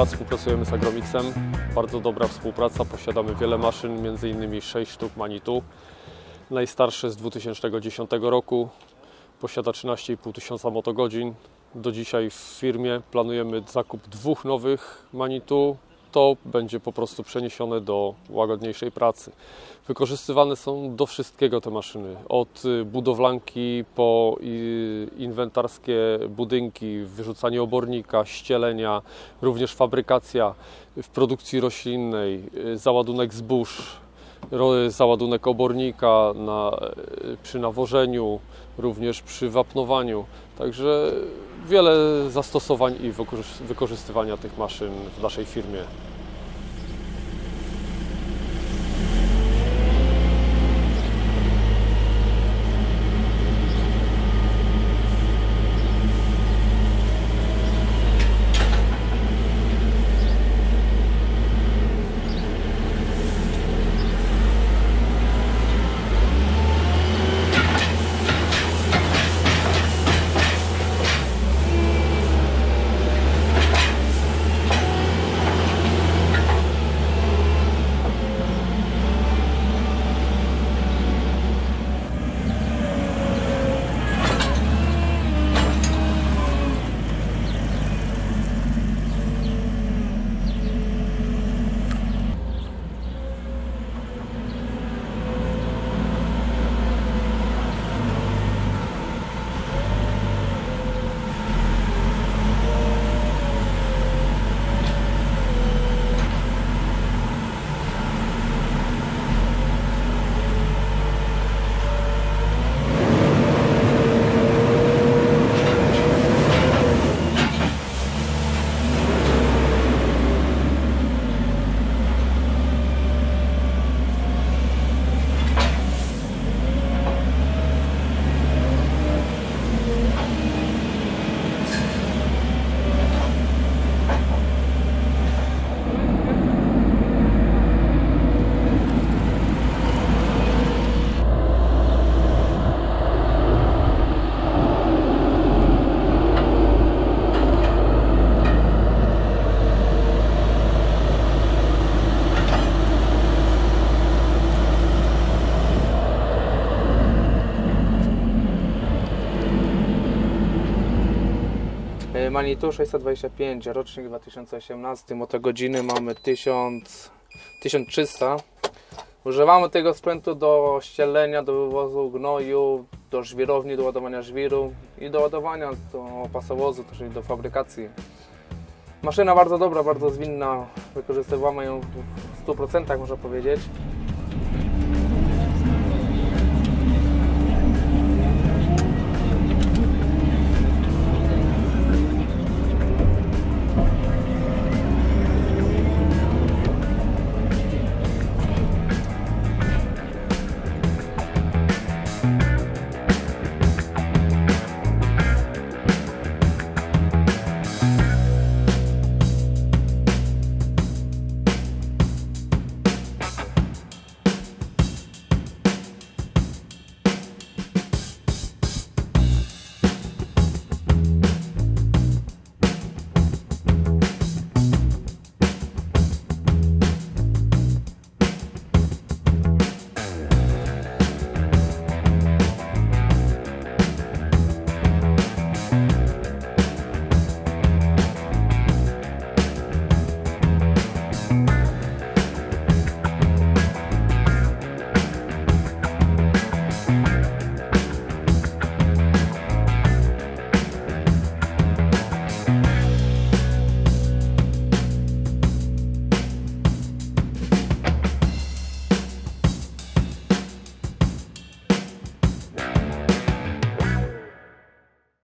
lat współpracujemy z Agromixem. Bardzo dobra współpraca, posiadamy wiele maszyn, m.in. 6 sztuk Manitou. Najstarszy z 2010 roku, posiada 13,5 tysiąca motogodzin. Do dzisiaj w firmie planujemy zakup 2 nowych Manitou. To będzie po prostu przeniesione do łagodniejszej pracy. Wykorzystywane są do wszystkiego te maszyny, od budowlanki po inwentarskie budynki, wyrzucanie obornika, ścielenia, również fabrykacja w produkcji roślinnej, załadunek zbóż, załadunek obornika przy nawożeniu, również przy wapnowaniu. Także wiele zastosowań i wykorzystywania tych maszyn w naszej firmie. Manitou 625, rocznik 2018, motogodziny mamy 1300. Używamy tego sprzętu do ścielenia, do wywozu gnoju, do żwirowni, do ładowania żwiru i do ładowania do pasowozu, czyli do fabrykacji. Maszyna bardzo dobra, bardzo zwinna, wykorzystywamy ją w 100%, można powiedzieć.